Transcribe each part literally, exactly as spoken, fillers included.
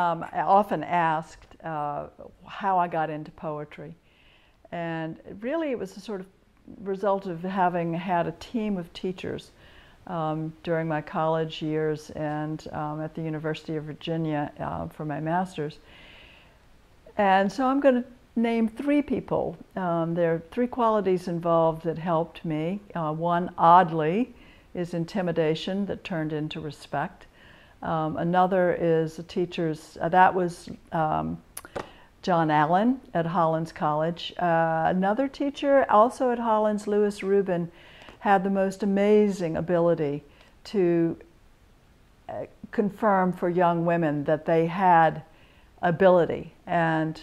Um, often asked uh, how I got into poetry, and really it was a sort of result of having had a team of teachers um, during my college years and um, at the University of Virginia uh, for my master's. And so I'm going to name three people. Um, there are three qualities involved that helped me. Uh, one, oddly, is intimidation that turned into respect. Um, another is a teacher's, uh, that was um, John Allen at Hollins College. Uh, another teacher, also at Hollins, Louis Rubin, had the most amazing ability to uh, confirm for young women that they had ability and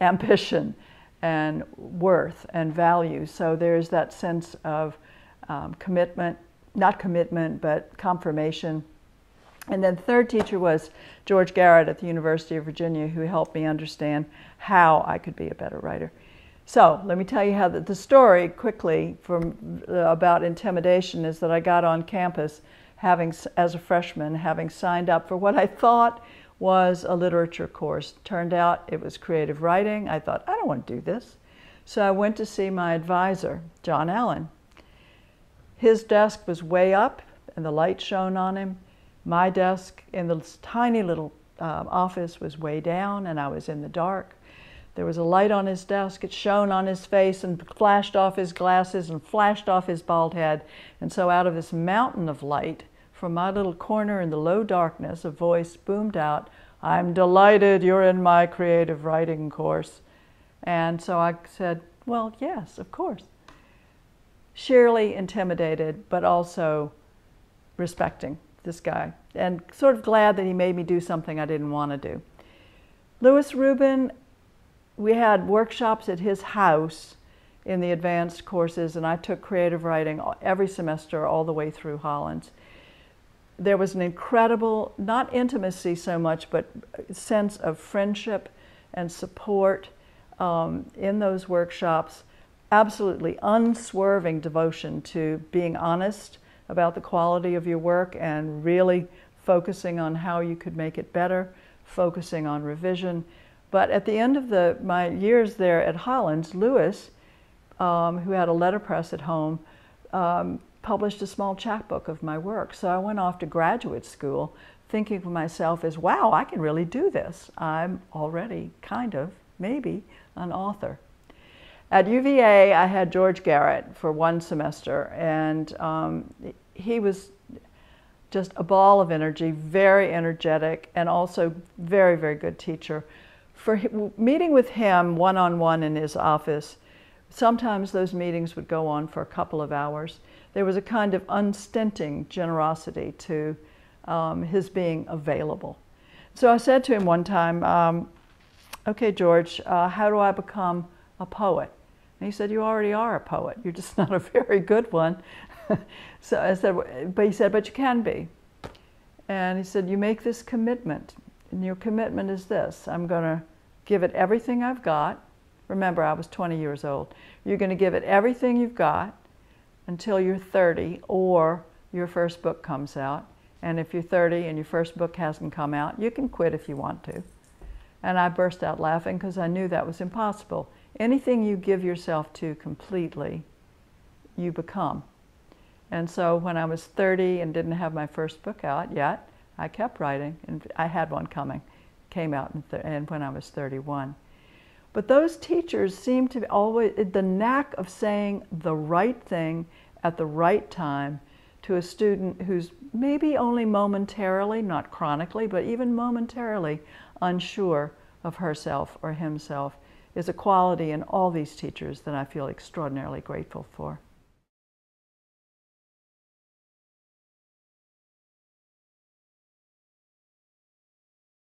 ambition and worth and value. So there's that sense of um, commitment, not commitment, but confirmation. And then the third teacher was George Garrett at the University of Virginia, who helped me understand how I could be a better writer. So let me tell you how the, the story quickly from uh, about intimidation is that I got on campus having, as a freshman, having signed up for what I thought was a literature course. Turned out it was creative writing. I thought, I don't want to do this. So I went to see my advisor, John Allen. His desk was way up and the light shone on him. My desk in this tiny little um, office was way down, and I was in the dark. There was a light on his desk. It shone on his face and flashed off his glasses and flashed off his bald head. And so out of this mountain of light, from my little corner in the low darkness, a voice boomed out, "I'm delighted you're in my creative writing course." And so I said, well, yes, of course. Sheerly intimidated, but also respecting this guy, and sort of glad that he made me do something I didn't want to do. Louis Rubin, we had workshops at his house in the advanced courses, and I took creative writing every semester all the way through Hollins. There was an incredible, not intimacy so much, but sense of friendship and support um, in those workshops. Absolutely unswerving devotion to being honest about the quality of your work and really focusing on how you could make it better, focusing on revision. But at the end of the, my years there at Hollins, Louis, um, who had a letterpress at home, um, published a small chapbook of my work. So I went off to graduate school thinking for myself is, wow, I can really do this. I'm already kind of, maybe, an author. At U V A, I had George Garrett for one semester, and um, he was just a ball of energy, very energetic, and also very, very good teacher. For meeting with him one-on-one in his office, sometimes those meetings would go on for a couple of hours. There was a kind of unstinting generosity to um, his being available. So I said to him one time, um, okay, George, uh, how do I become a poet? And he said, you already are a poet. You're just not a very good one. So I said, but he said, but you can be. And he said, you make this commitment, and your commitment is this: I'm going to give it everything I've got. Remember, I was twenty years old. You're going to give it everything you've got until you're thirty or your first book comes out. And if you're thirty and your first book hasn't come out, you can quit if you want to. And I burst out laughing because I knew that was impossible. Anything you give yourself to completely, you become. And so when I was thirty and didn't have my first book out yet, I kept writing, and I had one coming. It came out in and when I was thirty-one. But those teachers seemed to always the knack of saying the right thing at the right time to a student who's maybe only momentarily, not chronically, but even momentarily unsure of herself or himself, is a quality in all these teachers that I feel extraordinarily grateful for.